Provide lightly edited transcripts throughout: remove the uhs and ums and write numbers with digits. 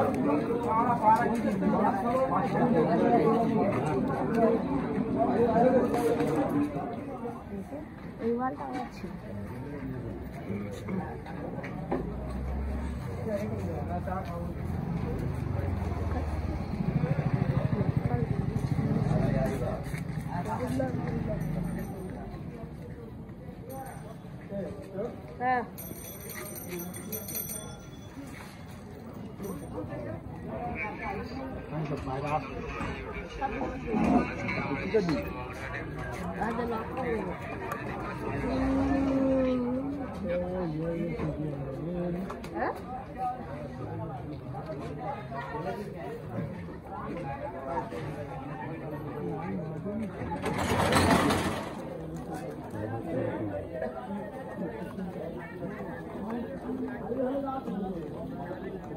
ها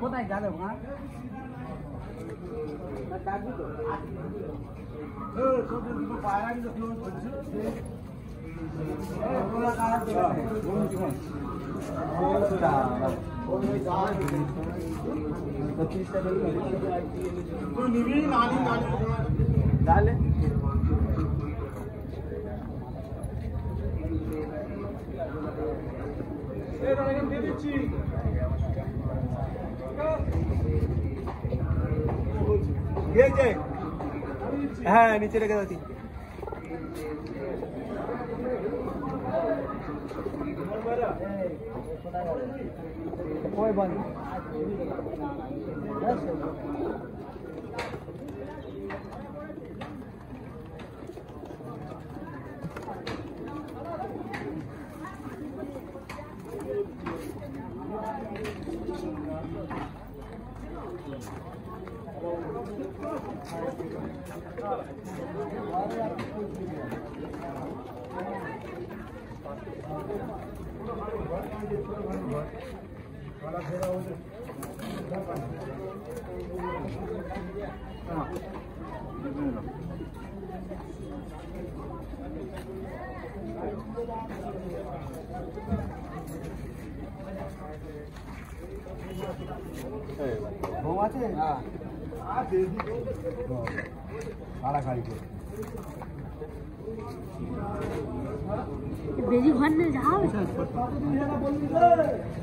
কোথায় যাবে ওখানে ها नीचे लगा देती कोई बंद بيجي هون جاهز لا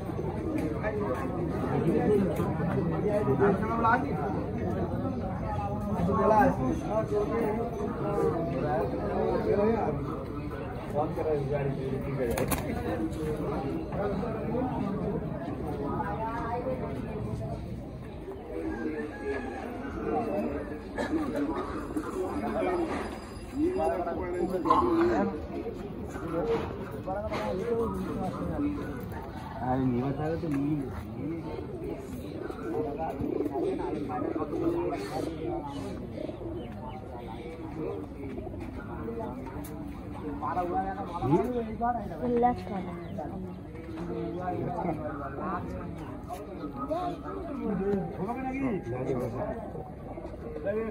لا